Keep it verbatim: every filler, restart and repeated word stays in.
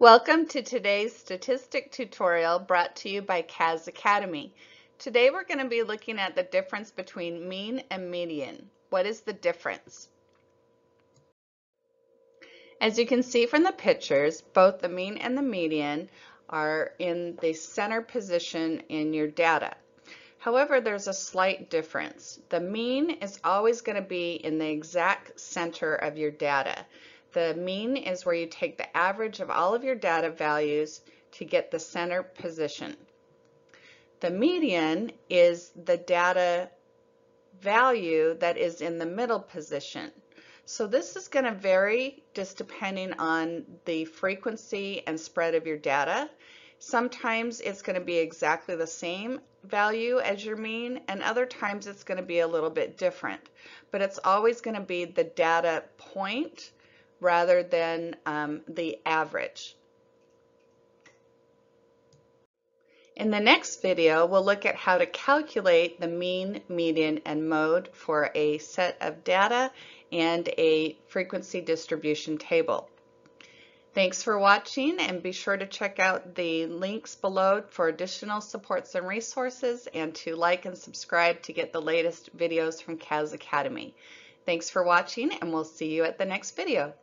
Welcome to today's statistic tutorial brought to you by Caz Academy. Today we're going to be looking at the difference between mean and median. What is the difference? As you can see from the pictures, both the mean and the median are in the center position in your data. However, there's a slight difference. The mean is always going to be in the exact center of your data. The mean is where you take the average of all of your data values to get the center position. The median is the data value that is in the middle position. So this is going to vary just depending on the frequency and spread of your data. Sometimes it's going to be exactly the same value as your mean, and other times it's going to be a little bit different. But it's always going to be the data point rather than um, the average. In the next video, we'll look at how to calculate the mean, median, and mode for a set of data and a frequency distribution table. Thanks for watching, and be sure to check out the links below for additional supports and resources, and to like and subscribe to get the latest videos from Caz Academy. Thanks for watching, and we'll see you at the next video.